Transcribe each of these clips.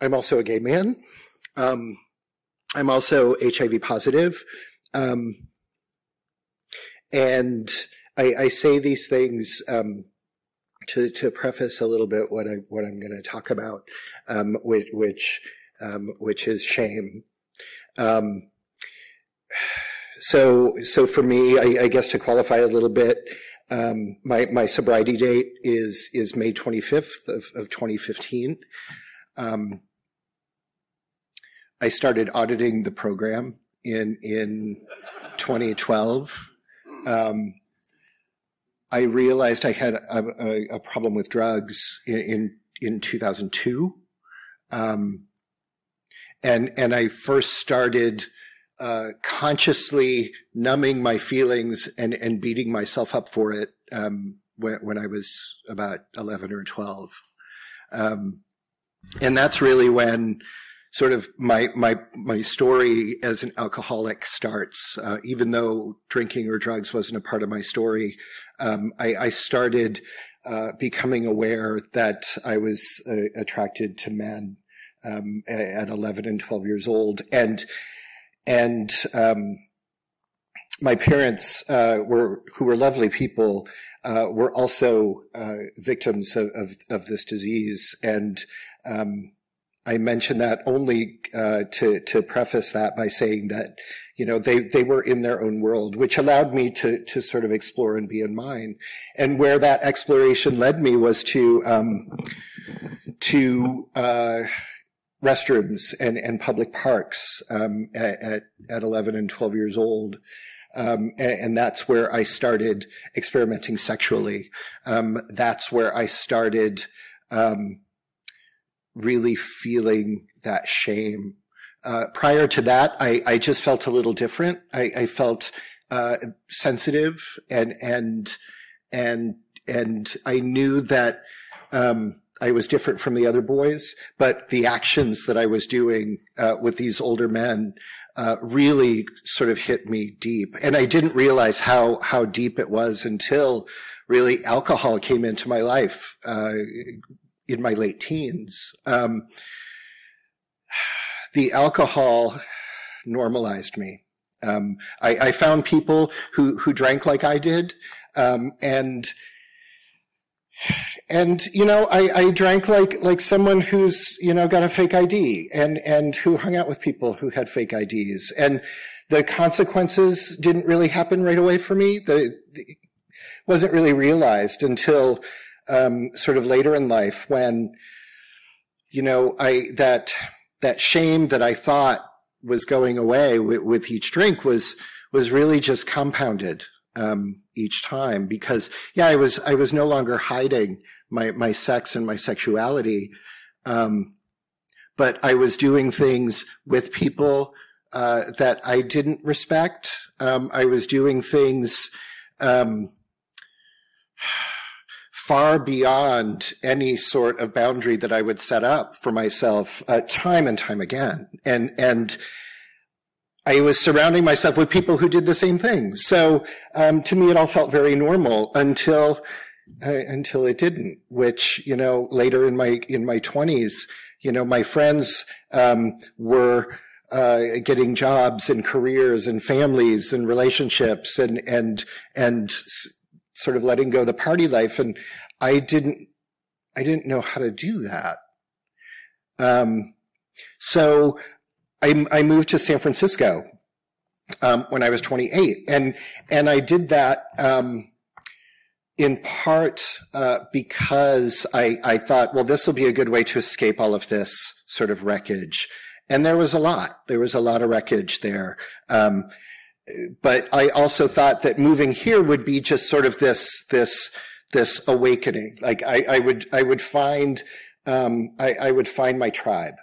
I'm also a gay man. I'm also HIV positive. And I say these things to preface a little bit what I'm going to talk about, which is shame. So for me, I guess to qualify a little bit, my sobriety date is May 25th of 2015. I started auditing the program in 2012. I realized I had a problem with drugs in 2002. And I first started consciously numbing my feelings and beating myself up for it when I was about 11 or 12. And that's really when sort of my story as an alcoholic starts. Even though drinking or drugs wasn't a part of my story, I started becoming aware that I was attracted to men at 11 and 12 years old. And my parents who were lovely people, were also victims of this disease, and I mention that only to preface that by saying that, you know, they were in their own world, which allowed me to sort of explore and be in mine. And where that exploration led me was to restrooms and public parks at 11 and 12 years old. And that's where I started experimenting sexually. That's where I started really feeling that shame. Prior to that, I just felt a little different. I felt sensitive and I knew that I was different from the other boys, but the actions that I was doing with these older men really sort of hit me deep. And I didn't realize how deep it was until really alcohol came into my life in my late teens. The alcohol normalized me. I found people who drank like I did. And you know, I drank like someone who's, you know, got a fake ID and who hung out with people who had fake IDs. And the consequences didn't really happen right away for me. It wasn't really realized until sort of later in life, when, you know, that shame that I thought was going away with each drink was really just compounded, each time, because I was no longer hiding my sex and my sexuality. But I was doing things with people, that I didn't respect. I was doing things, far beyond any sort of boundary that I would set up for myself, time and time again. And I was surrounding myself with people who did the same thing. So, to me, it all felt very normal until it didn't, which, you know, later in my 20s, you know, my friends, were, getting jobs and careers and families and relationships and sort of letting go of the party life. And I didn't know how to do that. So I moved to San Francisco, when I was 28, and I did that, in part, because I thought, well, this will be a good way to escape all of this sort of wreckage. And there was a lot of wreckage there. But I also thought that moving here would be just sort of this awakening. Like I would find my tribe.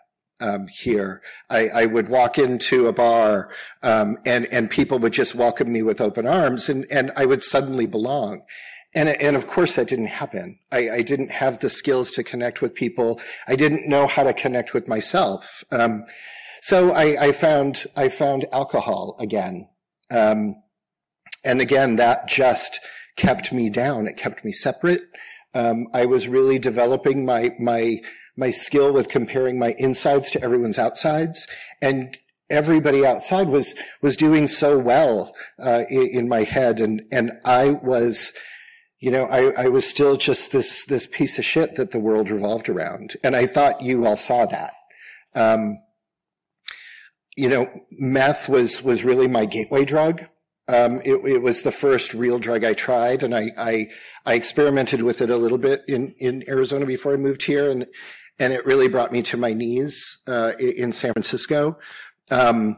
here. I would walk into a bar, and people would just welcome me with open arms, and I would suddenly belong. And of course that didn't happen. I didn't have the skills to connect with people. I didn't know how to connect with myself. So I found alcohol again. And again, that just kept me down. It kept me separate. I was really developing my skill with comparing my insides to everyone's outsides, and everybody outside was doing so well, in my head. And I was, you know, I was still just this piece of shit that the world revolved around. And I thought you all saw that. You know, meth was really my gateway drug. It was the first real drug I tried, and I experimented with it a little bit in Arizona before I moved here, and it really brought me to my knees, in San Francisco. But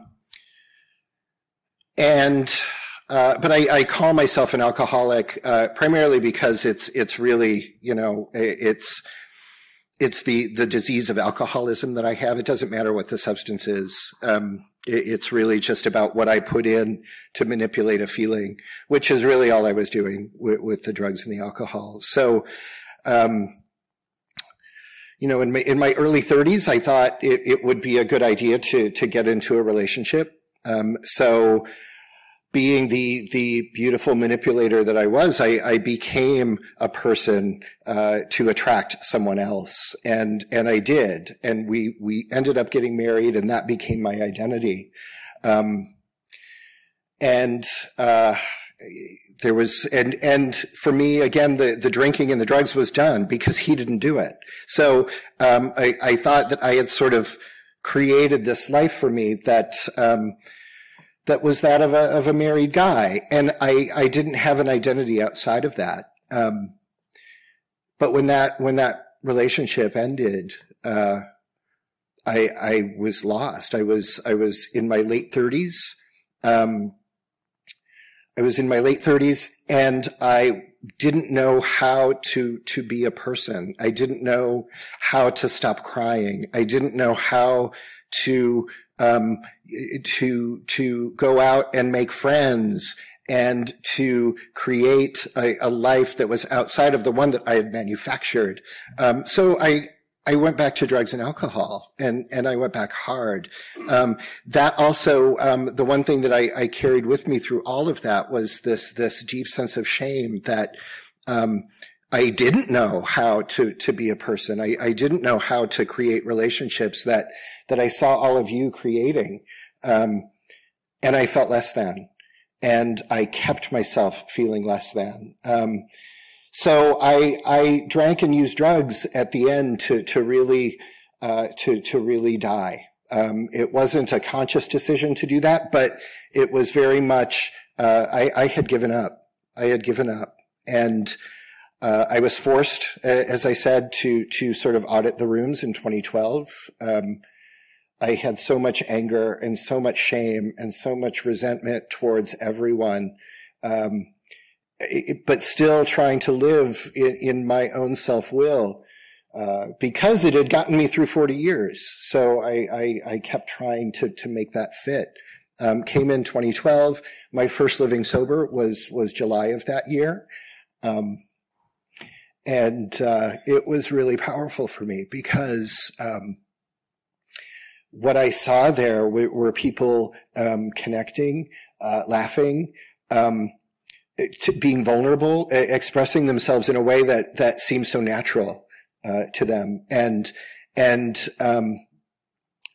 I call myself an alcoholic, primarily because it's really, you know, it's the disease of alcoholism that I have. It doesn't matter what the substance is. It's really just about what I put in to manipulate a feeling, which is really all I was doing with the drugs and the alcohol. So, you know, in my early 30s, I thought it would be a good idea to get into a relationship. So being the beautiful manipulator that I was, I became a person, to attract someone else. And I did. And we ended up getting married, and that became my identity. There was, and for me, again, the drinking and the drugs was done because he didn't do it. So, I thought that I had sort of created this life for me that was that of a married guy. And I didn't have an identity outside of that. But when that relationship ended, I was lost. I was in my late 30s. I was in my late 30s, and I didn't know how to be a person. I didn't know how to stop crying. I didn't know how to go out and make friends and to create a life that was outside of the one that I had manufactured. So I went back to drugs and alcohol, and I went back hard. That also, the one thing that I carried with me through all of that was this deep sense of shame that, I didn't know how to be a person. I didn't know how to create relationships that I saw all of you creating. And I felt less than, and I kept myself feeling less than. So I drank and used drugs at the end to really die. It wasn't a conscious decision to do that, but it was very much, I had given up. I had given up, and, I was forced, as I said, to sort of audit the rooms in 2012. I had so much anger and so much shame and so much resentment towards everyone. But still trying to live in my own self-will, because it had gotten me through 40 years. So I kept trying to make that fit. Came in 2012. My first Living Sober was July of that year. It was really powerful for me because, what I saw there were people, connecting, laughing, being vulnerable, expressing themselves in a way that seems so natural, to them.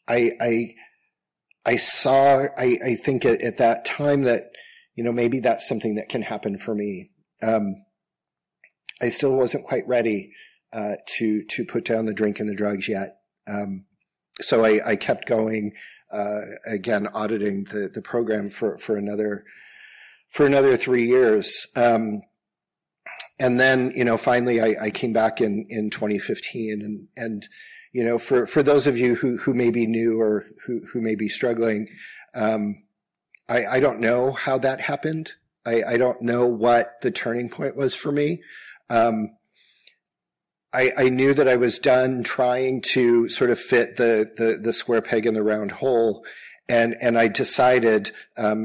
I think at that time that, you know, maybe that's something that can happen for me. I still wasn't quite ready, to put down the drink and the drugs yet. So I kept going, again, auditing the program for another 3 years. And then, you know, finally I came back in 2015 and, you know, for those of you who may be new or who may be struggling, I don't know how that happened. I don't know what the turning point was for me. I knew that I was done trying to sort of fit the square peg in the round hole. And I decided,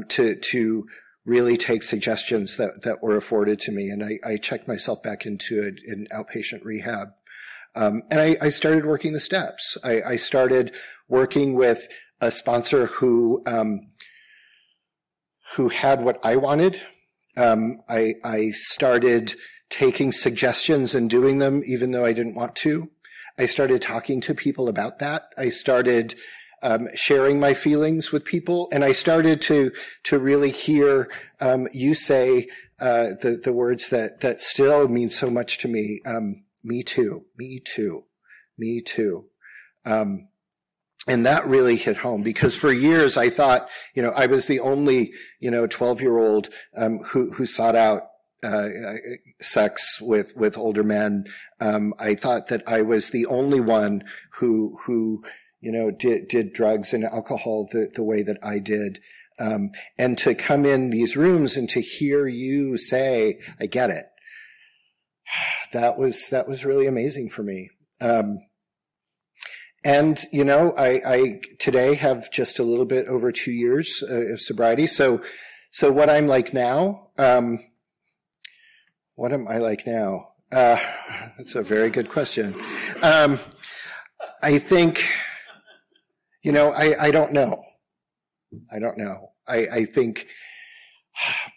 to really take suggestions that were afforded to me. And I checked myself back into an outpatient rehab. And I started working the steps. I started working with a sponsor who had what I wanted. I started taking suggestions and doing them, even though I didn't want to. I started talking to people about that. I started sharing my feelings with people, and I started to really hear you say the words that still mean so much to me. Me too, me too, me too. And that really hit home, because for years I thought, I was the only, 12-year-old, who sought out, sex with older men. I thought that I was the only one who, did drugs and alcohol the way that I did. And to come in these rooms and to hear you say, I get it. That was really amazing for me. And, I today have just a little bit over 2 years of sobriety. So what I'm like now, what am I like now? That's a very good question. I think, I don't know. I don't know. I think,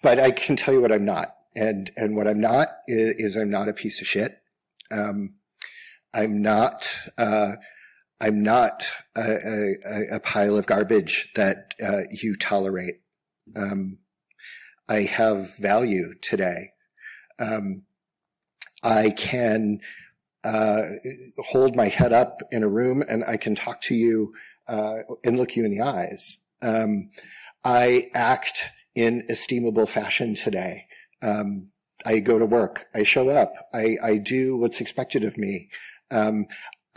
but I can tell you what I'm not. And what I'm not is I'm not a piece of shit. I'm not a pile of garbage that you tolerate. I have value today. I can hold my head up in a room, and I can talk to you and look you in the eyes. I act in estimable fashion today. I go to work. I show up. I do what's expected of me.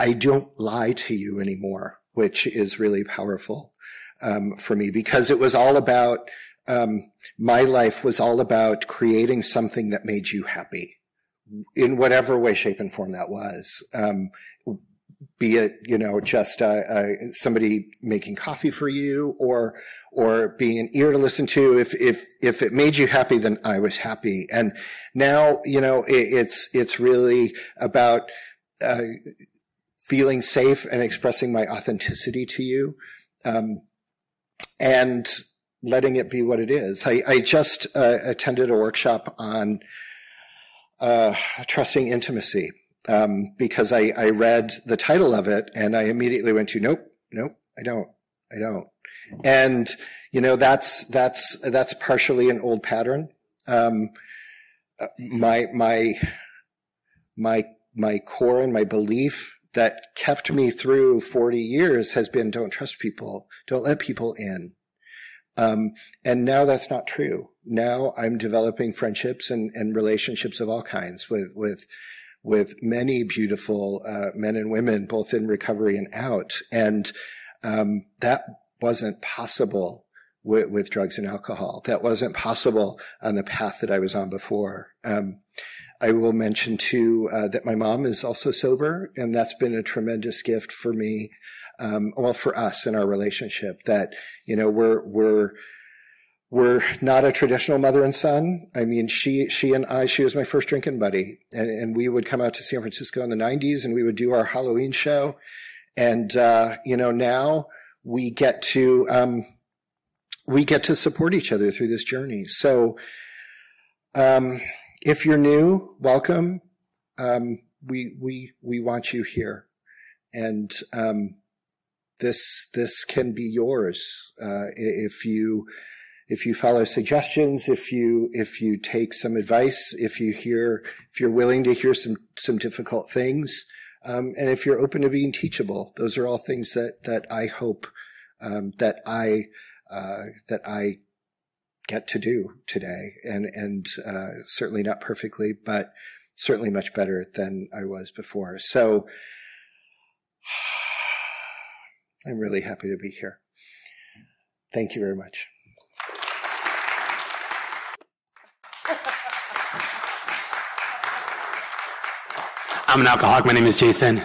I don't lie to you anymore, which is really powerful for me, because it was all about my life was all about creating something that made you happy in whatever way, shape, and form that was. Be it, just somebody making coffee for you, or being an ear to listen to. If it made you happy, then I was happy. And now, it's really about feeling safe and expressing my authenticity to you, and letting it be what it is. I just attended a workshop on trusting intimacy, because I read the title of it and I immediately went to, nope, I don't. And, that's partially an old pattern. My core and my belief that kept me through 40 years has been, don't trust people. Don't let people in. And now that's not true. Now I'm developing friendships and relationships of all kinds with many beautiful, men and women, both in recovery and out. And, that wasn't possible with drugs and alcohol. That wasn't possible on the path that I was on before. I will mention too, that my mom is also sober, and that's been a tremendous gift for me. Well, for us in our relationship, that, we're not a traditional mother and son. I mean, she was my first drinking buddy, and we would come out to San Francisco in the 90s, and we would do our Halloween show. And, now we get to support each other through this journey. So, if you're new, welcome. We want you here, and this can be yours if you follow suggestions, if you take some advice, if you're willing to hear some difficult things, and if you're open to being teachable. Those are all things that I hope that I get to do today, and certainly not perfectly, but certainly much better than I was before. So I'm really happy to be here. Thank you very much. I'm an alcoholic. My name is Jason.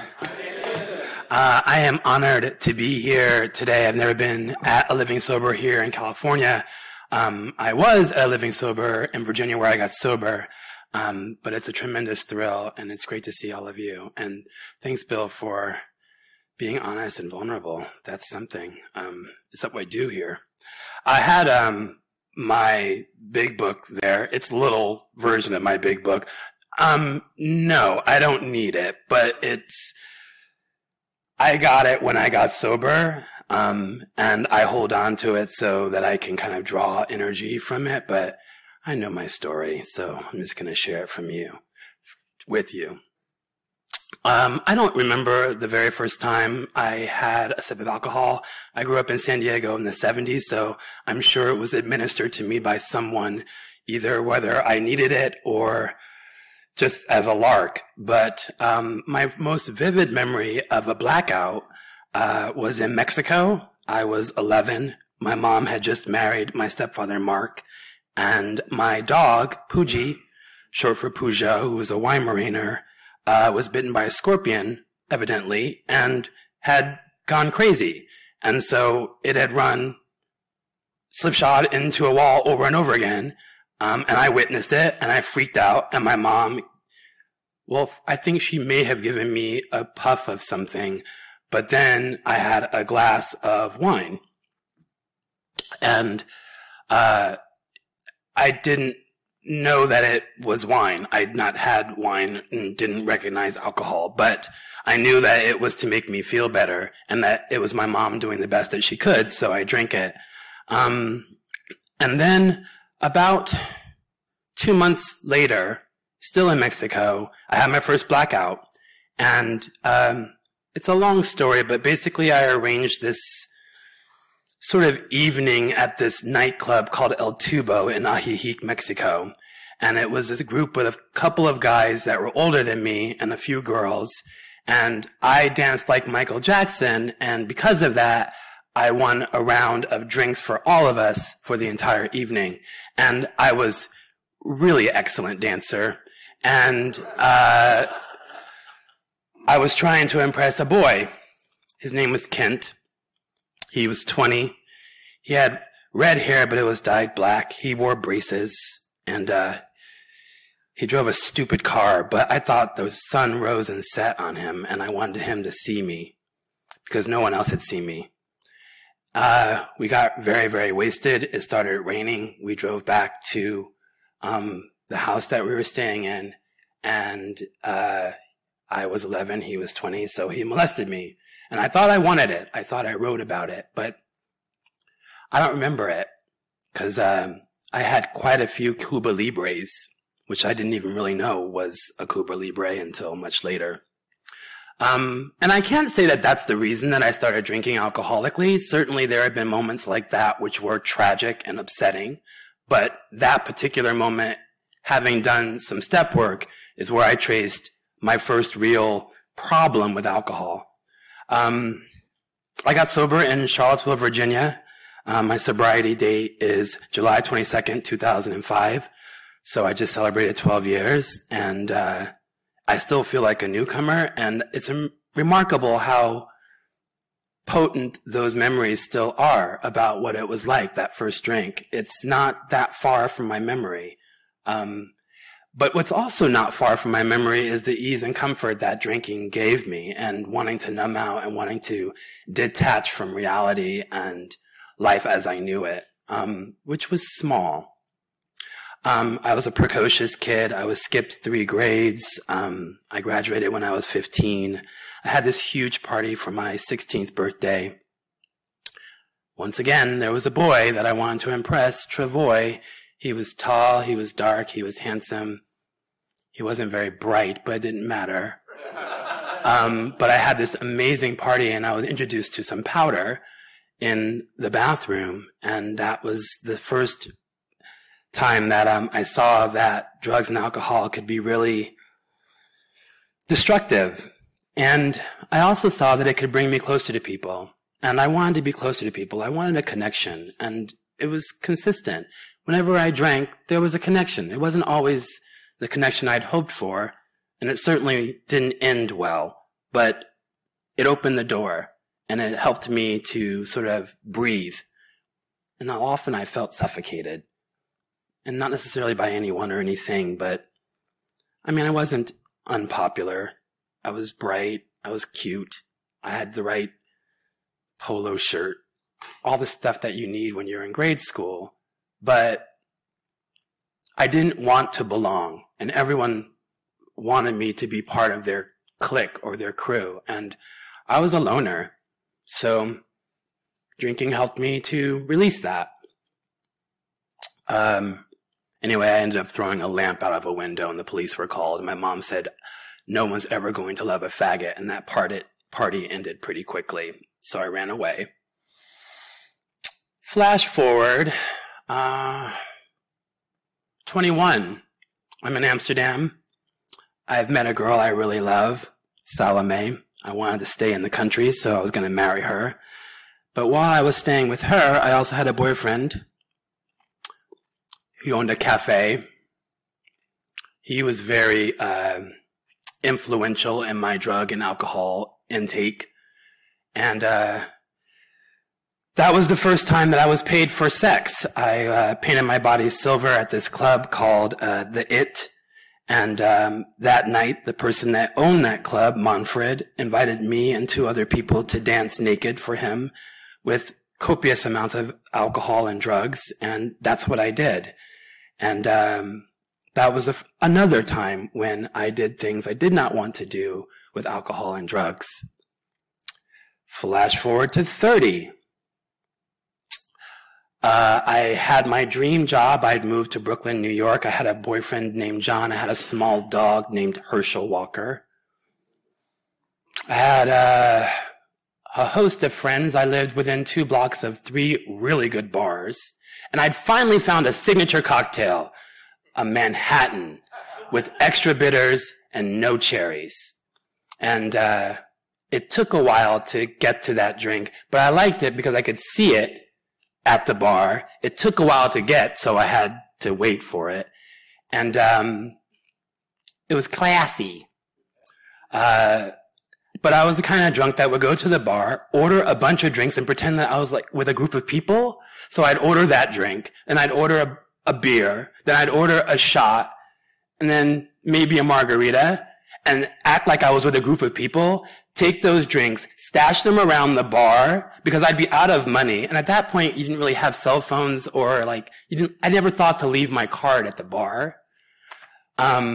I am honored to be here today. I've never been at a Living Sober here in California. I was at a Living Sober in Virginia where I got sober. But it's a tremendous thrill, and it's great to see all of you. And thanks, Bill, for being honest and vulnerable. That's something. It's what I do here. I had my big book there. It's a little version of my big book. No, I don't need it, but I got it when I got sober, and I hold on to it so that I can kind of draw energy from it, but I know my story, so I'm just going to share it with you. I don't remember the very first time I had a sip of alcohol. I grew up in San Diego in the 70s, so I'm sure it was administered to me by someone, either whether I needed it or just as a lark. But my most vivid memory of a blackout was in Mexico. I was 11. My mom had just married my stepfather, Mark. And my dog, Poogie, short for Pooja, who was a Weimaraner, was bitten by a scorpion, evidently, and had gone crazy. And so it had run slipshod into a wall over and over again. And I witnessed it, and I freaked out. And my mom, well, I think she may have given me a puff of something, but then I had a glass of wine. And I didn't know that it was wine. I'd not had wine and didn't recognize alcohol, but I knew that it was to make me feel better and that it was my mom doing the best that she could, so I drank it. And then about 2 months later, still in Mexico, I had my first blackout. And it's a long story, but basically I arranged this sort of evening at this nightclub called El Tubo in Ajijic, Mexico. And it was this group with a couple of guys that were older than me and a few girls. And I danced like Michael Jackson. And because of that, I won a round of drinks for all of us for the entire evening. And I was really excellent dancer. And I was trying to impress a boy. His name was Kent. He was 20. He had red hair, but it was dyed black. He wore braces, and he drove a stupid car, but I thought the sun rose and set on him, and I wanted him to see me because no one else had seen me. We got very, very wasted. It started raining. We drove back to the house that we were staying in, and I was 11. He was 20, so he molested me. And I thought I wanted it. I thought I wrote about it, but I don't remember it because I had quite a few Cuba Libres, which I didn't even really know was a Cuba Libre until much later. And I can't say that that's the reason that I started drinking alcoholically. Certainly there have been moments like that which were tragic and upsetting, but that particular moment, having done some step work, is where I traced my first real problem with alcohol. I got sober in Charlottesville, Virginia. My sobriety date is July 22nd, 2005. So I just celebrated 12 years, and I still feel like a newcomer. And it's remarkable how potent those memories still are about what it was like, that first drink. It's not that far from my memory. But what's also not far from my memory is the ease and comfort that drinking gave me, and wanting to numb out and wanting to detach from reality and life as I knew it, which was small. I was a precocious kid. I was skipped 3 grades. I graduated when I was 15. I had this huge party for my 16th birthday. Once again, there was a boy that I wanted to impress, Travoy. He was tall, he was dark, he was handsome. He wasn't very bright, but it didn't matter. But I had this amazing party, and I was introduced to some powder in the bathroom, and that was the first time that I saw that drugs and alcohol could be really destructive. And I also saw that it could bring me closer to people, and I wanted to be closer to people. I wanted a connection, and it was consistent. Whenever I drank, there was a connection. It wasn't always the connection I'd hoped for, And it certainly didn't end well, but it opened the door and it helped me to sort of breathe. And often I felt suffocated, and not necessarily by anyone or anything, but I mean, I wasn't unpopular. I was bright. I was cute. I had the right polo shirt, all the stuff that you need when you're in grade school. But I didn't want to belong, and everyone wanted me to be part of their clique or their crew. And I was a loner. So drinking helped me to release that. Anyway, I ended up throwing a lamp out of a window and the police were called. And my mom said, "No one's ever going to love a faggot." And that party ended pretty quickly. So I ran away. Flash forward, 21. I'm in Amsterdam. I've met a girl I really love, Salome. I wanted to stay in the country, so I was going to marry her. But while I was staying with her, I also had a boyfriend who owned a cafe. He was very influential in my drug and alcohol intake. And that was the first time that I was paid for sex. I painted my body silver at this club called The It. And that night, the person that owned that club, Manfred, invited me and two other people to dance naked for him with copious amounts of alcohol and drugs. And that's what I did. And that was another time when I did things I did not want to do with alcohol and drugs. Flash forward to 30. I had my dream job. I'd moved to Brooklyn, New York. I had a boyfriend named John. I had a small dog named Herschel Walker. I had a host of friends. I lived within 2 blocks of 3 really good bars. And I'd finally found a signature cocktail, a Manhattan, with extra bitters and no cherries. And it took a while to get to that drink, but I liked it because I could see it at the bar. It took a while to get, so I had to wait for it. And it was classy. But I was the kind of drunk that would go to the bar, order a bunch of drinks, and pretend that I was like with a group of people. So I'd order that drink, and I'd order a beer, then I'd order a shot, and then maybe a margarita, and act like I was with a group of people, take those drinks, stash them around the bar, because I'd be out of money. And at that point, you didn't really have cell phones or like, I never thought to leave my card at the bar. But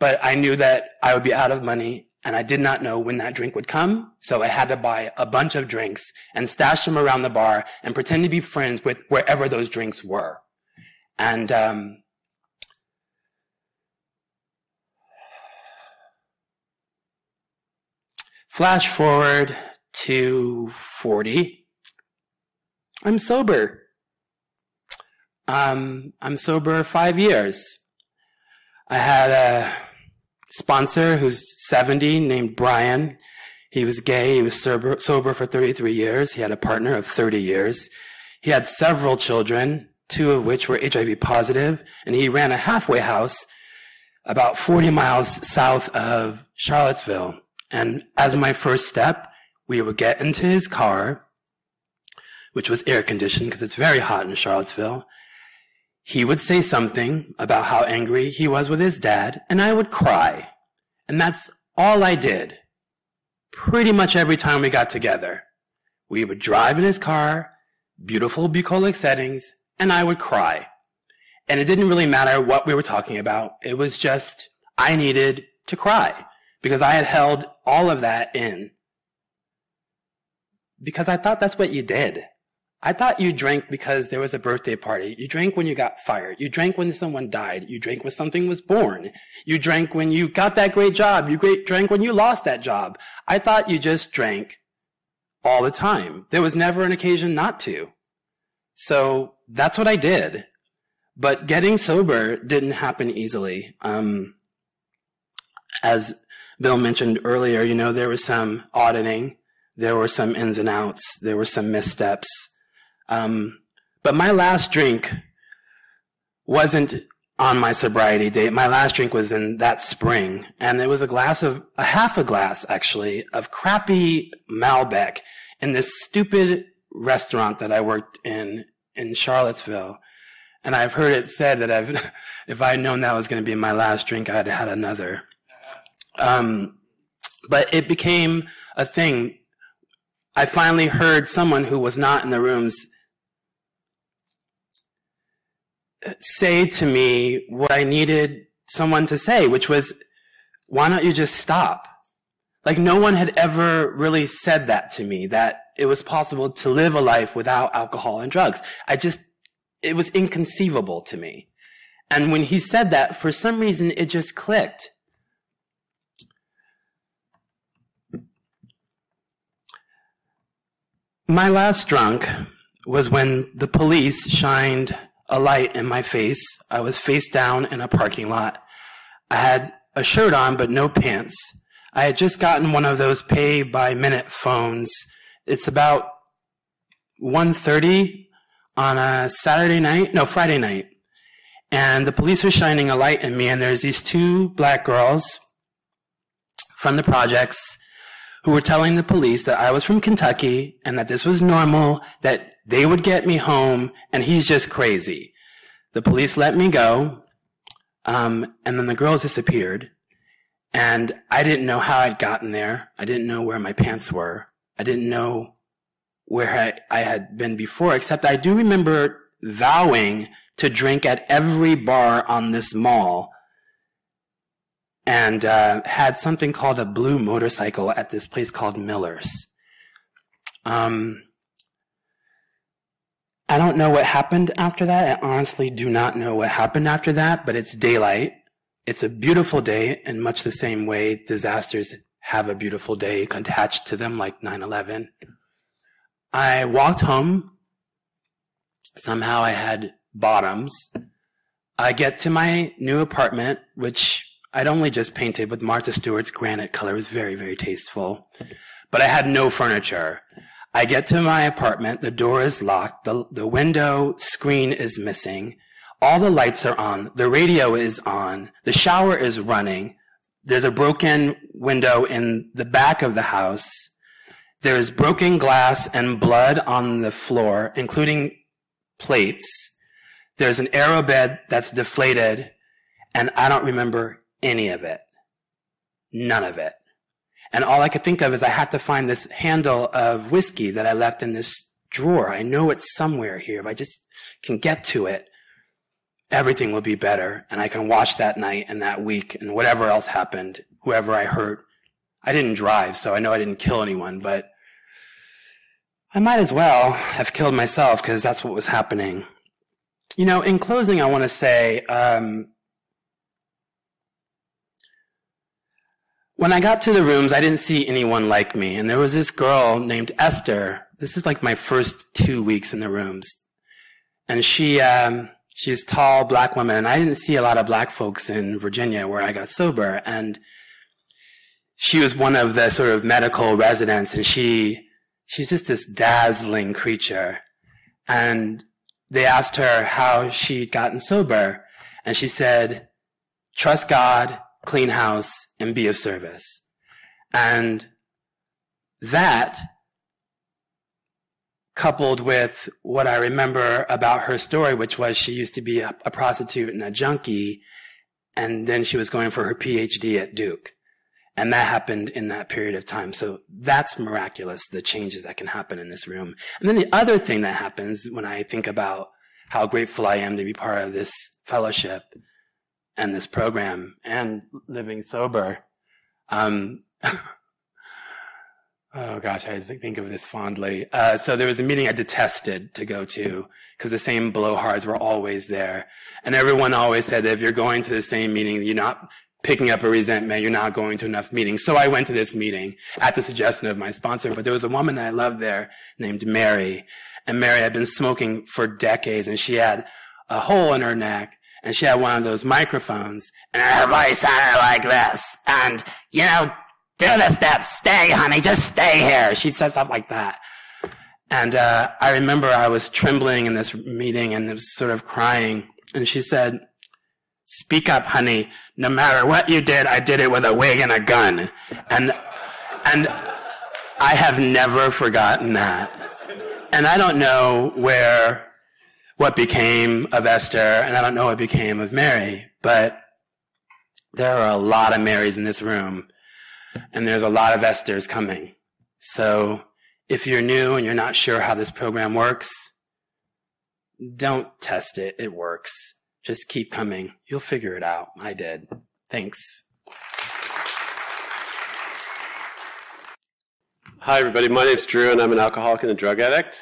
I knew that I would be out of money, and I did not know when that drink would come. So I had to buy a bunch of drinks and stash them around the bar and pretend to be friends with wherever those drinks were. And flash forward to 40. I'm sober. I'm sober 5 years. I had a sponsor who's 70 named Brian. He was gay. He was sober for 33 years. He had a partner of 30 years. He had several children, 2 of which were HIV positive, and he ran a halfway house about 40 miles south of Charlottesville. And as my first step, we would get into his car, which was air conditioned because it's very hot in Charlottesville. He would say something about how angry he was with his dad, and I would cry. And that's all I did. Pretty much every time we got together, we would drive in his car, beautiful bucolic settings, and I would cry. And it didn't really matter what we were talking about. It was just, I needed to cry. Because I had held all of that in. Because I thought that's what you did. I thought you drank because there was a birthday party. You drank when you got fired. You drank when someone died. You drank when something was born. You drank when you got that great job. You drank when you lost that job. I thought you just drank all the time. There was never an occasion not to. So that's what I did. But getting sober didn't happen easily. As Bill mentioned earlier, you know, there was some auditing, there were some ins and outs, there were some missteps. But my last drink wasn't on my sobriety date. My last drink was in that spring, and it was a glass of, a half a glass actually, of crappy Malbec in this stupid restaurant that I worked in Charlottesville. And I've heard it said that if I had known that was going to be my last drink, I'd had another. But it became a thing. I finally heard someone who was not in the rooms say to me what I needed someone to say, which was, why don't you just stop? Like, no one had ever really said that to me, that it was possible to live a life without alcohol and drugs. It was inconceivable to me. And when he said that, for some reason, it just clicked. My last drunk was when the police shined a light in my face. I was face down in a parking lot. I had a shirt on, but no pants. I had just gotten one of those pay-by-minute phones. It's about 1:30 on a Saturday night, no, Friday night. And the police were shining a light in me, and there's these two black girls from the projects who were telling the police that I was from Kentucky and that this was normal, that they would get me home, and he's just crazy. The police let me go, and then the girls disappeared. And I didn't know how I'd gotten there. I didn't know where my pants were. I didn't know where I had been before, except I do remember vowing to drink at every bar on this mall, and had something called a blue motorcycle at this place called Miller's. I don't know what happened after that. I honestly do not know what happened after that, but it's daylight. It's a beautiful day, and much the same way disasters have a beautiful day attached to them, like 9/11. I walked home. Somehow I had bottoms. I get to my new apartment, which I'd only just painted with Martha Stewart's granite color. It was very, very tasteful. But I had no furniture. I get to my apartment. The door is locked. The window screen is missing. All the lights are on. The radio is on. The shower is running. There's a broken window in the back of the house. There is broken glass and blood on the floor, including plates. There's an aerobed that's deflated, and I don't remember any of it. None of it. And all I could think of is I have to find this handle of whiskey that I left in this drawer. I know it's somewhere here. If I just can get to it, everything will be better. And I can watch that night and that week and whatever else happened, whoever I hurt. I didn't drive, so I know I didn't kill anyone, but I might as well have killed myself because that's what was happening. You know, in closing, I want to say, when I got to the rooms, I didn't see anyone like me. And there was this girl named Esther. This is like my first 2 weeks in the rooms. And she's a tall black woman. And I didn't see a lot of black folks in Virginia where I got sober. And she was one of the sort of medical residents. And she's just this dazzling creature. And they asked her how she'd gotten sober. And she said, trust God, clean house, and be of service. And that, coupled with what I remember about her story, which was she used to be a prostitute and a junkie, and then she was going for her PhD at Duke. And that happened in that period of time. So that's miraculous, the changes that can happen in this room. And then the other thing that happens when I think about how grateful I am to be part of this fellowship and this program and living sober. Oh gosh, I think of this fondly. So there was a meeting I detested to go to because the same blowhards were always there. And everyone always said that if you're going to the same meeting, you're not picking up a resentment, you're not going to enough meetings. So I went to this meeting at the suggestion of my sponsor, but there was a woman I loved there named Mary. And Mary had been smoking for decades, and she had a hole in her neck. And she had one of those microphones, and her voice sounded like this. And, you know, do the steps. Stay, honey. Just stay here. She said stuff like that. And I remember I was trembling in this meeting and was sort of crying. And she said, speak up, honey. No matter what you did, I did it with a wig and a gun. And I have never forgotten that. And I don't know where, what became of Esther, and I don't know what became of Mary, but there are a lot of Marys in this room, and there's a lot of Esthers coming. So if you're new and you're not sure how this program works, don't test it. It works. Just keep coming. You'll figure it out. I did. Thanks. Hi, everybody. My name's Drew, and I'm an alcoholic and a drug addict.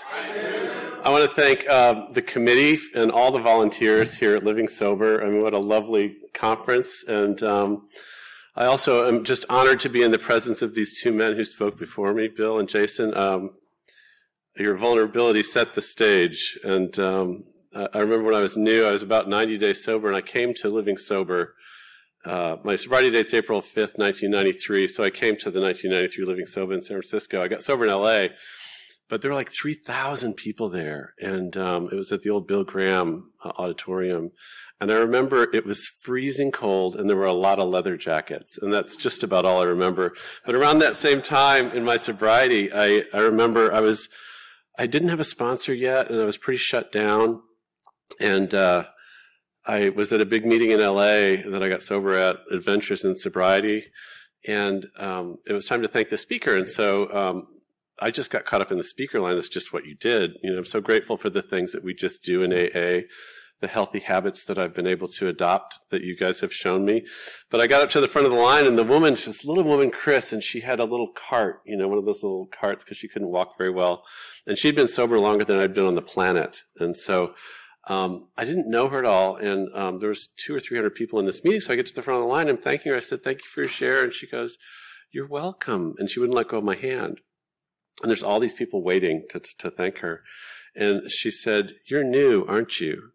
I want to thank the committee and all the volunteers here at Living Sober. I mean, what a lovely conference. And I also am just honored to be in the presence of these two men who spoke before me, Bill and Jason. Your vulnerability set the stage. And I remember when I was new, I was about 90 days sober, and I came to Living Sober. My sobriety date's April 5th, 1993, so I came to the 1993 Living Sober in San Francisco. I got sober in L.A., but there were like 3,000 people there, and it was at the old Bill Graham Auditorium. And I remember it was freezing cold, and there were a lot of leather jackets, and that's just about all I remember. But around that same time in my sobriety, I remember I didn't have a sponsor yet, and I was pretty shut down, and I was at a big meeting in L.A. that I got sober at, Adventures in Sobriety, and it was time to thank the speaker, and so I just got caught up in the speaker line. That's just what you did. You know, I'm so grateful for the things that we just do in AA, the healthy habits that I've been able to adopt that you guys have shown me. But I got up to the front of the line, and the woman, this little woman, Chris, and she had a little cart, you know, one of those little carts because she couldn't walk very well. And she'd been sober longer than I'd been on the planet. And so I didn't know her at all. And there was 200 or 300 people in this meeting. So I get to the front of the line. I'm thanking her. I said, thank you for your share. And she goes, you're welcome. And she wouldn't let go of my hand. And there's all these people waiting to thank her. And she said, you're new, aren't you?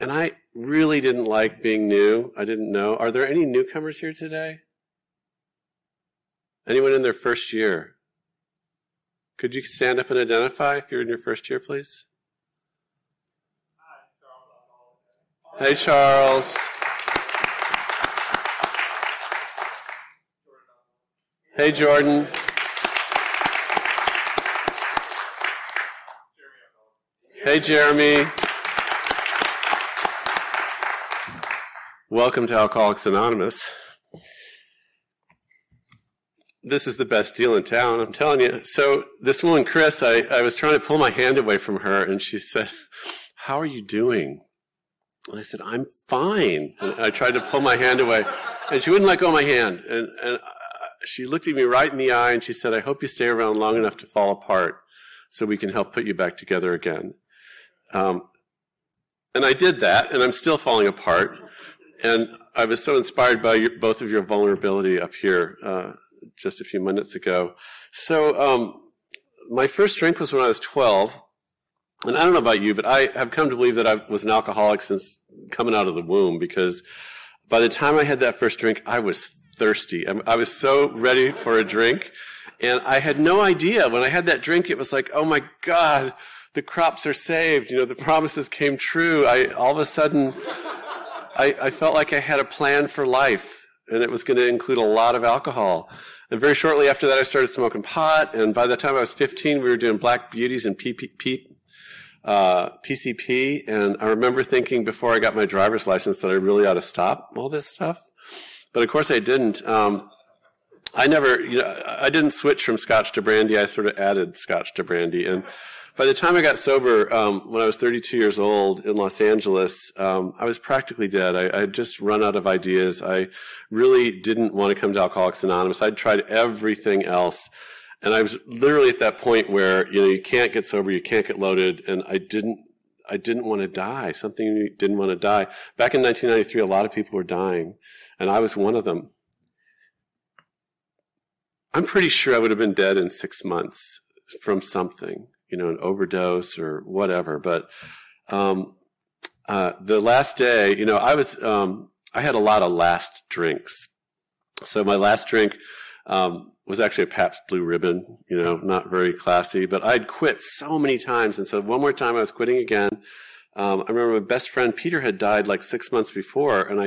And I really didn't like being new. I didn't know. Are there any newcomers here today? Anyone in their first year? Could you stand up and identify if you're in your first year, please? Hi, Charles. Hey, Charles. Hey, Jordan. Hey, Jeremy. Welcome to Alcoholics Anonymous. This is the best deal in town, I'm telling you. So this woman, Chris, I was trying to pull my hand away from her, and she said, how are you doing? And I said, I'm fine. And I tried to pull my hand away, and she wouldn't let go of my hand. And she looked at me right in the eye, and she said, I hope you stay around long enough to fall apart so we can help put you back together again. And I did that, and I'm still falling apart. And I was so inspired by both of your vulnerability up here just a few minutes ago. So my first drink was when I was 12. And I don't know about you, but I have come to believe that I was an alcoholic since coming out of the womb, because by the time I had that first drink, I was thirsty. I was so ready for a drink. And I had no idea. When I had that drink, it was like, oh, my God, the crops are saved. You know, the promises came true. All of a sudden, I felt like I had a plan for life, and it was going to include a lot of alcohol. And very shortly after that, I started smoking pot, and by the time I was 15, we were doing Black Beauties and PCP, and I remember thinking before I got my driver's license that I really ought to stop all this stuff. But, of course, I didn't. I didn't switch from scotch to brandy. I sort of added scotch to brandy. And by the time I got sober, when I was 32 years old in Los Angeles, I was practically dead. I had just run out of ideas. I really didn't want to come to Alcoholics Anonymous. I'd tried everything else. And I was literally at that point where, you know, you can't get sober, you can't get loaded. And I didn't want to die. Something didn't want to die. Back in 1993, a lot of people were dying. And I was one of them. I'm pretty sure I would have been dead in 6 months from something, you know, an overdose or whatever. But the last day, you know, I had a lot of last drinks. So my last drink was actually a Pabst Blue Ribbon, you know, not very classy. But I'd quit so many times. And so one more time I was quitting again. I remember my best friend Peter had died like 6 months before, and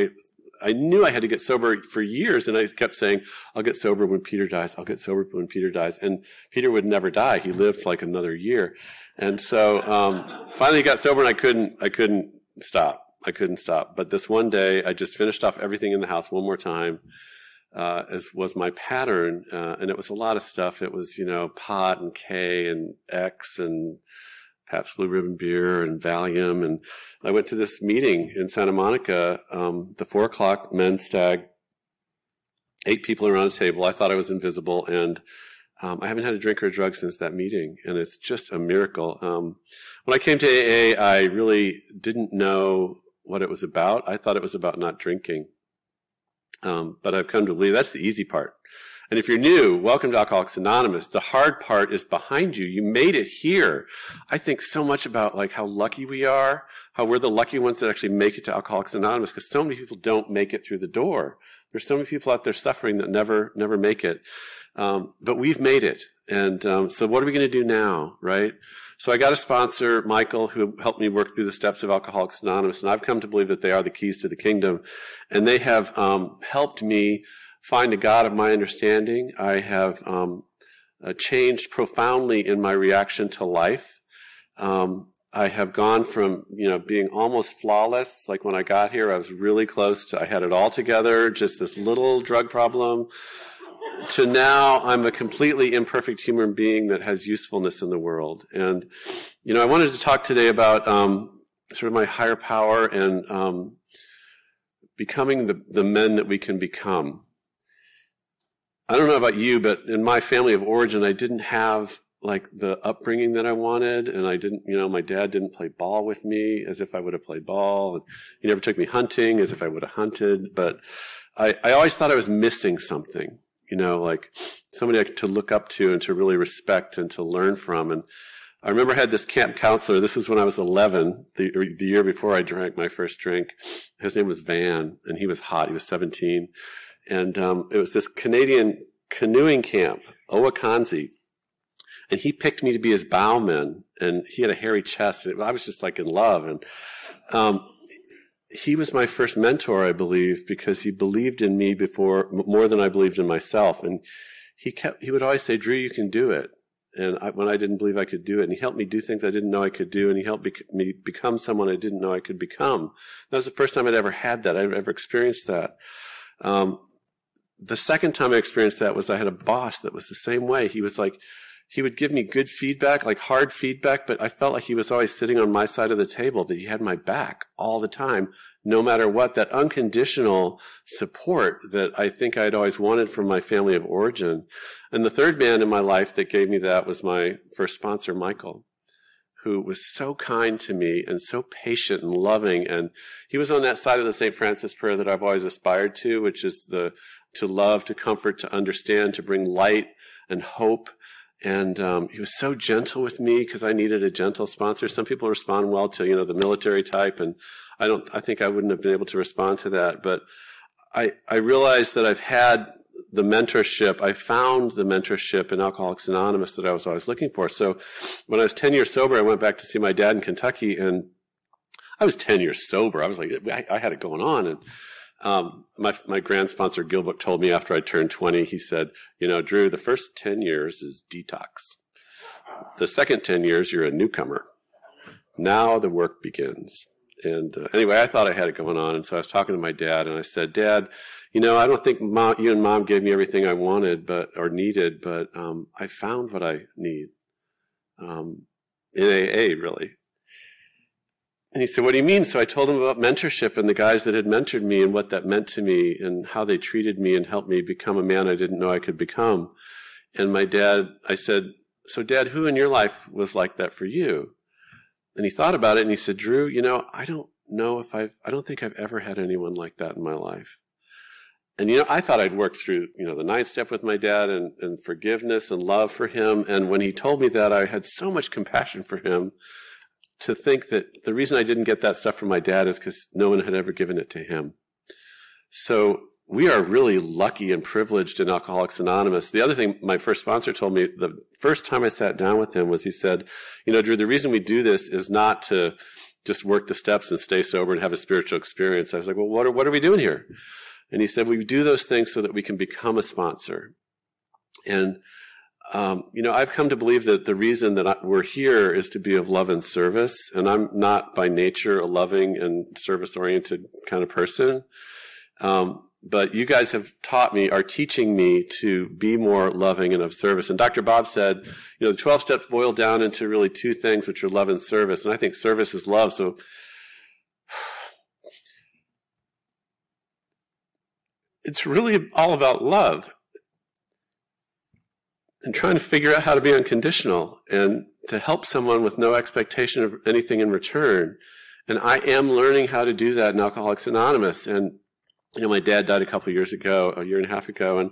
I knew I had to get sober for years, and I kept saying, I'll get sober when Peter dies. I'll get sober when Peter dies. And Peter would never die. He lived like another year. And so finally got sober, and I couldn't stop. I couldn't stop. But this one day, I just finished off everything in the house one more time, as was my pattern. And it was a lot of stuff. It was, you know, pot and K and X and Pabst Blue Ribbon beer and Valium. And I went to this meeting in Santa Monica, the 4 o'clock men's stag, 8 people around a table. I thought I was invisible, and I haven't had a drink or a drug since that meeting, and it's just a miracle. When I came to AA, I really didn't know what it was about. I thought it was about not drinking, but I've come to believe that's the easy part. And if you're new, welcome to Alcoholics Anonymous. The hard part is behind you. You made it here. I think so much about like how lucky we are, how we're the lucky ones that actually make it to Alcoholics Anonymous, because so many people don't make it through the door. There's so many people out there suffering that never make it. But we've made it. And so what are we going to do now, right? So I got a sponsor, Michael, who helped me work through the steps of Alcoholics Anonymous, and I've come to believe that they are the keys to the kingdom. And they have helped me find a God of my understanding. I have changed profoundly in my reaction to life. I have gone from, you know, being almost flawless. Like when I got here, I was really close to, I had it all together, just this little drug problem, to now I'm a completely imperfect human being that has usefulness in the world. And, you know, I wanted to talk today about sort of my higher power and becoming the men that we can become. I don't know about you, but in my family of origin, I didn't have like the upbringing that I wanted. And I didn't, you know, my dad didn't play ball with me as if I would have played ball. He never took me hunting as if I would have hunted. But I always thought I was missing something, you know, like somebody to look up to and to really respect and to learn from. And I remember I had this camp counselor. This was when I was 11, the year before I drank my first drink. His name was Van, and he was hot. He was 17. And it was this Canadian canoeing camp, Owakanzi. And he picked me to be his bowman, and he had a hairy chest. And I was just like in love. And he was my first mentor, I believe, because he believed in me before more than I believed in myself. And he would always say, "Drew, you can do it." And when I didn't believe I could do it, and he helped me do things I didn't know I could do, and he helped me become someone I didn't know I could become. That was the first time I'd ever had that. I'd ever experienced that. The second time I experienced that was I had a boss that was the same way. He was like, he would give me good feedback, like hard feedback, but I felt like he was always sitting on my side of the table, that he had my back all the time, no matter what. That unconditional support that I think I'd always wanted from my family of origin. And the third man in my life that gave me that was my first sponsor, Michael, who was so kind to me and so patient and loving. And he was on that side of the Saint Francis prayer that I've always aspired to, which is to love, to comfort, to understand, to bring light and hope. And he was so gentle with me because I needed a gentle sponsor. Some people respond well to, you know, the military type, and I think I wouldn't have been able to respond to that. But I realized that I've had the mentorship. I found the mentorship in Alcoholics Anonymous that I was always looking for. So when I was 10 years sober, I went back to see my dad in Kentucky, and I was 10 years sober. I was like, I had it going on. And my grand sponsor, Gilbert, told me after I turned 20, he said, "You know, Drew, the first 10 years is detox. The second 10 years, you're a newcomer. Now the work begins." And anyway, I thought I had it going on. And so I was talking to my dad, and I said, "Dad, you know, I don't think you and Mom gave me everything I wanted or needed, but I found what I need in AA, really." And he said, "What do you mean?" So I told him about mentorship and the guys that had mentored me and what that meant to me and how they treated me and helped me become a man I didn't know I could become. And my dad, I said, "So Dad, who in your life was like that for you?" And he thought about it, and he said, "Drew, you know, I don't think I've ever had anyone like that in my life." And, you know, I thought I'd worked through, you know, the 9th step with my dad and forgiveness and love for him. And when he told me that, I had so much compassion for him to think that the reason I didn't get that stuff from my dad is because no one had ever given it to him. So we are really lucky and privileged in Alcoholics Anonymous. The other thing my first sponsor told me the first time I sat down with him was he said, "You know, Drew, the reason we do this is not to just work the steps and stay sober and have a spiritual experience. I was like, well, what are we doing here? And he said, we do those things so that we can become a sponsor. And, you know, I've come to believe that the reason that we're here is to be of love and service. And I'm not by nature a loving and service-oriented kind of person. But you guys have taught me, are teaching me to be more loving and of service. And Dr. Bob said, you know, the 12 steps boil down into really two things, which are love and service. And I think service is love. So it's really all about love and trying to figure out how to be unconditional and to help someone with no expectation of anything in return. And I am learning how to do that in Alcoholics Anonymous. And you know, my dad died a year and a half ago, and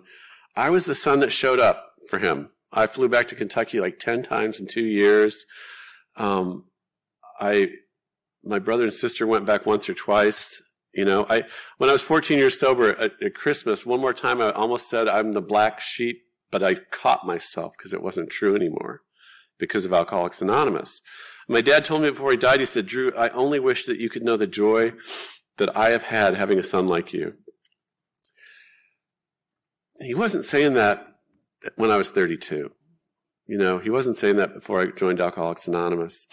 I was the son that showed up for him. I flew back to Kentucky like 10 times in 2 years. My brother and sister went back once or twice. You know, when I was 14 years sober at Christmas, one more time I almost said I'm the black sheep, but I caught myself because it wasn't true anymore because of Alcoholics Anonymous. My dad told me before he died, he said, Drew, I only wish that you could know the joy that I have had having a son like you. He wasn't saying that when I was 32. You know, he wasn't saying that before I joined Alcoholics Anonymous.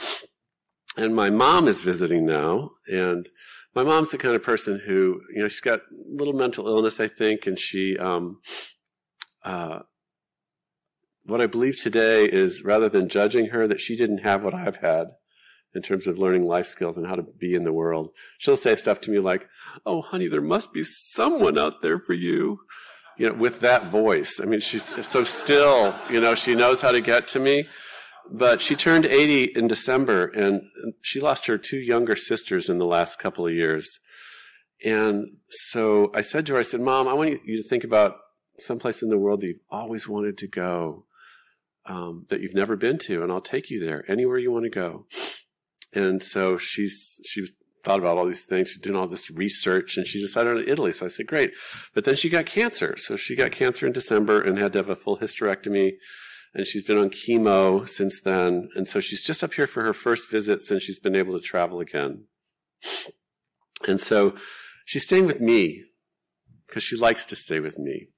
And my mom is visiting now, and my mom's the kind of person who, you know, she's got a little mental illness, I think, and she, what I believe today is rather than judging her, that she didn't have what I've had in terms of learning life skills and how to be in the world. She'll say stuff to me like, oh, honey, there must be someone out there for you, you know, with that voice. I mean, she's so still, you know, she knows how to get to me. But she turned 80 in December, and she lost her two younger sisters in the last couple of years. And so I said to her, I said, Mom, I want you to think about someplace in the world that you've always wanted to go, that you've never been to, and I'll take you there, anywhere you want to go. And so she thought about all these things. She did all this research, and she decided on Italy. So I said, great. But then she got cancer. So she got cancer in December and had to have a full hysterectomy. And she's been on chemo since then. And so she's just up here for her first visit since she's been able to travel again. And so she's staying with me because she likes to stay with me.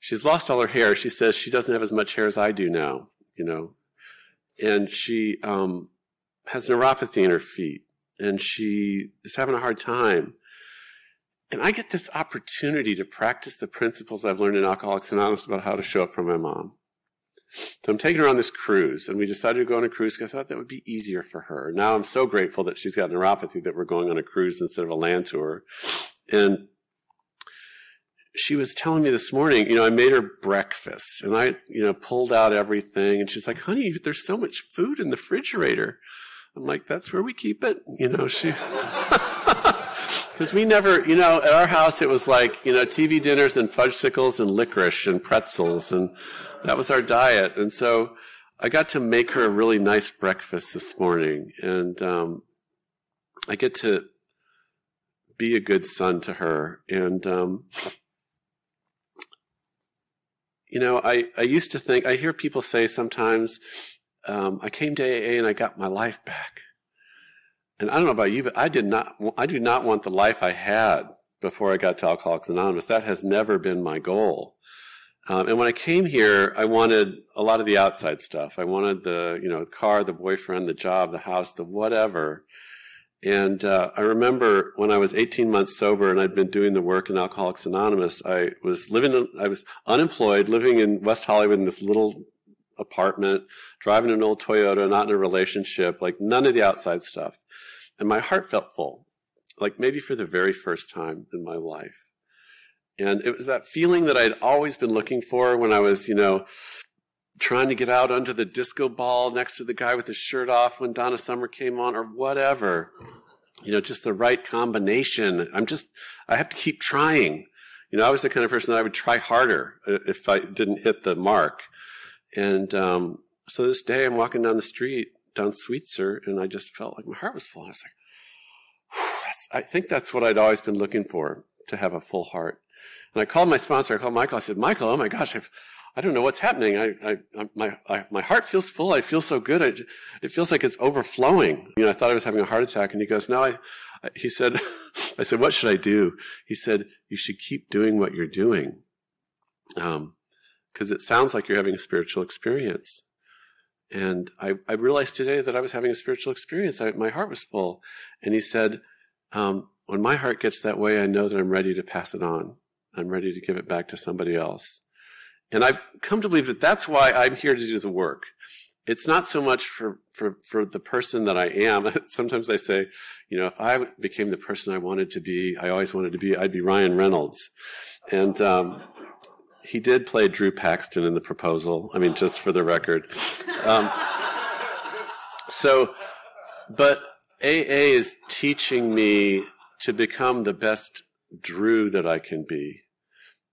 She's lost all her hair. She says she doesn't have as much hair as I do now, you know. And she has neuropathy in her feet, and she is having a hard time. And I get this opportunity to practice the principles I've learned in Alcoholics Anonymous about how to show up for my mom. So I'm taking her on this cruise, and we decided to go on a cruise because I thought that would be easier for her. Now I'm so grateful that she's got neuropathy that we're going on a cruise instead of a land tour. And she was telling me this morning, you know, I made her breakfast, and I, you know, pulled out everything. And she's like, honey, there's so much food in the refrigerator. I'm like, that's where we keep it. You know, because we never, you know, at our house, it was like, you know, TV dinners and fudgesicles and licorice and pretzels. And that was our diet. And so I got to make her a really nice breakfast this morning. And I get to be a good son to her. And you know, I used to think, I hear people say sometimes, I came to AA and I got my life back. And I don't know about you, but I do not want the life I had before I got to Alcoholics Anonymous. That has never been my goal. And when I came here, I wanted a lot of the outside stuff. I wanted the, you know, the car, the boyfriend, the job, the house, the whatever. And I remember when I was 18 months sober and I'd been doing the work in Alcoholics Anonymous, I was unemployed, living in West Hollywood in this little apartment, driving an old Toyota, not in a relationship, like none of the outside stuff. And my heart felt full, like maybe for the very first time in my life. And it was that feeling that I'd always been looking for when I was, you know, trying to get out under the disco ball next to the guy with his shirt off when Donna Summer came on or whatever, you know, just the right combination. I have to keep trying. You know, I was the kind of person that I would try harder if I didn't hit the mark. And so this day I'm walking down the street, down Sweetser, and I just felt like my heart was full. I was like, I think that's what I'd always been looking for, to have a full heart. And I called my sponsor. I called Michael. I said, Michael, oh my gosh, I've I don't know what's happening. My heart feels full. I feel so good. It feels like it's overflowing. You know, I thought I was having a heart attack. And he goes, no, he said, I said, what should I do? He said, you should keep doing what you're doing. Cause it sounds like you're having a spiritual experience. And I realized today that I was having a spiritual experience. My heart was full. And he said, when my heart gets that way, I know that I'm ready to pass it on. I'm ready to give it back to somebody else. And I've come to believe that that's why I'm here to do the work. It's not so much for the person that I am. Sometimes I say, you know, if I became the person I wanted to be, I always wanted to be, I'd be Ryan Reynolds. And he did play Drew Paxton in The Proposal. I mean, just for the record. But AA is teaching me to become the best Drew that I can be,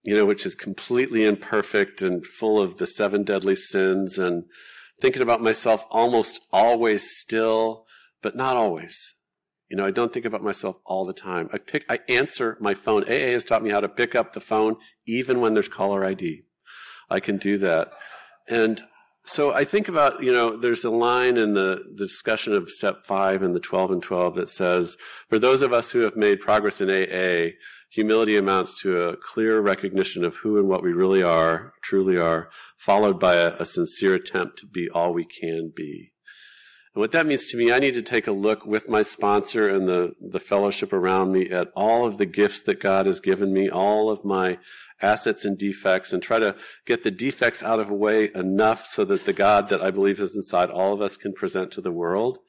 you know, which is completely imperfect and full of the 7 deadly sins and thinking about myself almost always still, but not always. You know, I don't think about myself all the time. I answer my phone. AA has taught me how to pick up the phone even when there's caller ID. I can do that. And so I think about, you know, there's a line in the discussion of step 5 and the 12 and 12 that says, for those of us who have made progress in AA, humility amounts to a clear recognition of who and what we really are, truly are, followed by a sincere attempt to be all we can be. And what that means to me, I need to take a look with my sponsor and the fellowship around me at all of the gifts that God has given me, all of my assets and defects, and try to get the defects out of the way enough so that the God that I believe is inside all of us can present to the world.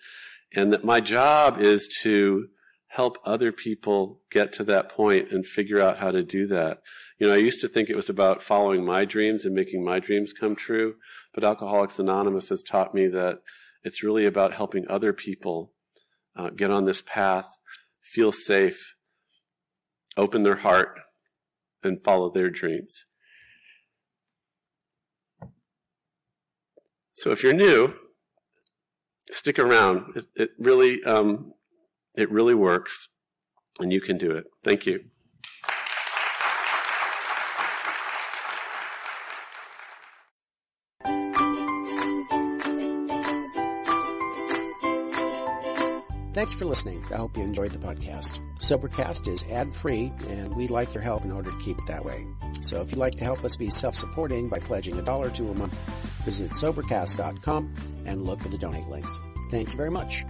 And that my job is to help other people get to that point and figure out how to do that. You know, I used to think it was about following my dreams and making my dreams come true, but Alcoholics Anonymous has taught me that it's really about helping other people get on this path, feel safe, open their heart, and follow their dreams. So if you're new, stick around. It really works, and you can do it. Thank you. Thanks for listening. I hope you enjoyed the podcast. SoberCast is ad-free, and we'd like your help in order to keep it that way. So if you'd like to help us be self-supporting by pledging $1 or $2 a month, visit SoberCast.com and look for the donate links. Thank you very much.